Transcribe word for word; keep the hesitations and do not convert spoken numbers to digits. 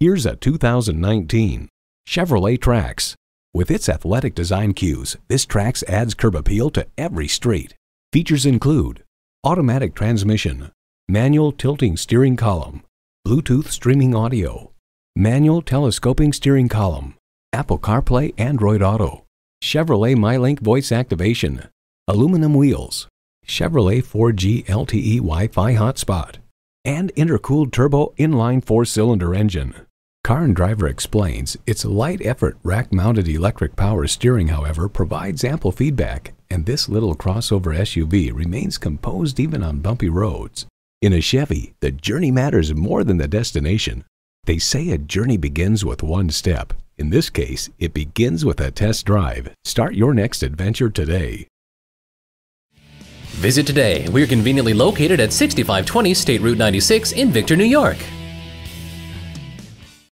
Here's a two thousand nineteen Chevrolet Trax. With its athletic design cues, this Trax adds curb appeal to every street. Features include automatic transmission, manual tilting steering column, Bluetooth streaming audio, manual telescoping steering column, Apple CarPlay, Android Auto, Chevrolet MyLink voice activation, aluminum wheels, Chevrolet four G L T E Wi-Fi hotspot, and intercooled turbo inline four-cylinder engine. Car and Driver explains its light effort rack-mounted electric power steering, however, provides ample feedback, and this little crossover S U V remains composed even on bumpy roads. In a Chevy, the journey matters more than the destination. They say a journey begins with one step. In this case, it begins with a test drive. Start your next adventure today. Visit today. We are conveniently located at sixty-five twenty State Route ninety-six in Victor, New York.